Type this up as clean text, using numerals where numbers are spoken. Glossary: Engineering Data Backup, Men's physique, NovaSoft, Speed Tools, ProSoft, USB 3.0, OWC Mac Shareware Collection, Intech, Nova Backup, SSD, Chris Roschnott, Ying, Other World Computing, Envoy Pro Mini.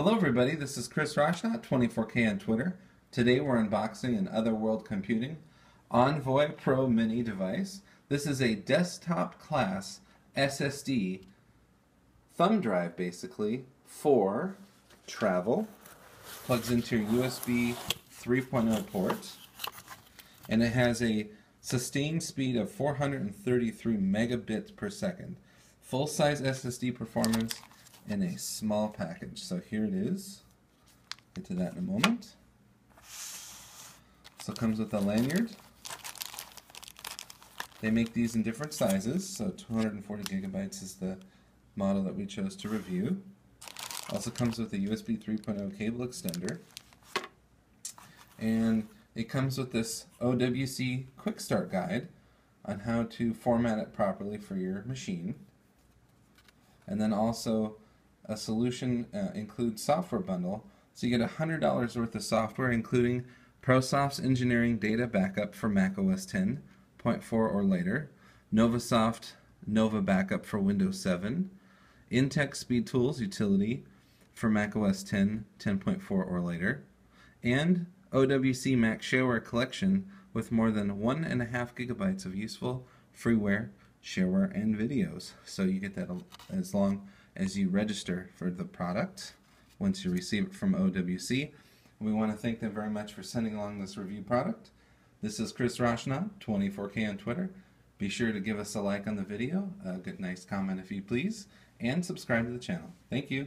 Hello everybody, this is Chris Roschnott, 24K on Twitter. Today we're unboxing an Other World Computing Envoy Pro Mini device. This is a desktop class SSD thumb drive basically for travel. Plugs into your USB 3.0 port and it has a sustained speed of 433 megabits per second. Full-size SSD performance in a small package. So here it is. Get to that in a moment. So it comes with a lanyard. They make these in different sizes, so 240 gigabytes is the model that we chose to review. Also comes with a USB 3.0 cable extender. And it comes with this OWC Quick Start guide on how to format it properly for your machine. And then also a solution includes software bundle, so you get $100 worth of software including ProSoft's Engineering Data Backup for Mac OS 10.4 or later, NovaSoft Nova Backup for Windows 7, Intech Speed Tools Utility for Mac OS 10.4 or later, and OWC Mac Shareware Collection with more than 1.5 gigabytes of useful freeware, shareware, and videos. So you get that as long as you register for the product once you receive it from OWC. We want to thank them very much for sending along this review product. This is Chris Roschnott, 24K on Twitter. Be sure to give us a like on the video, a nice comment if you please, and subscribe to the channel. Thank you.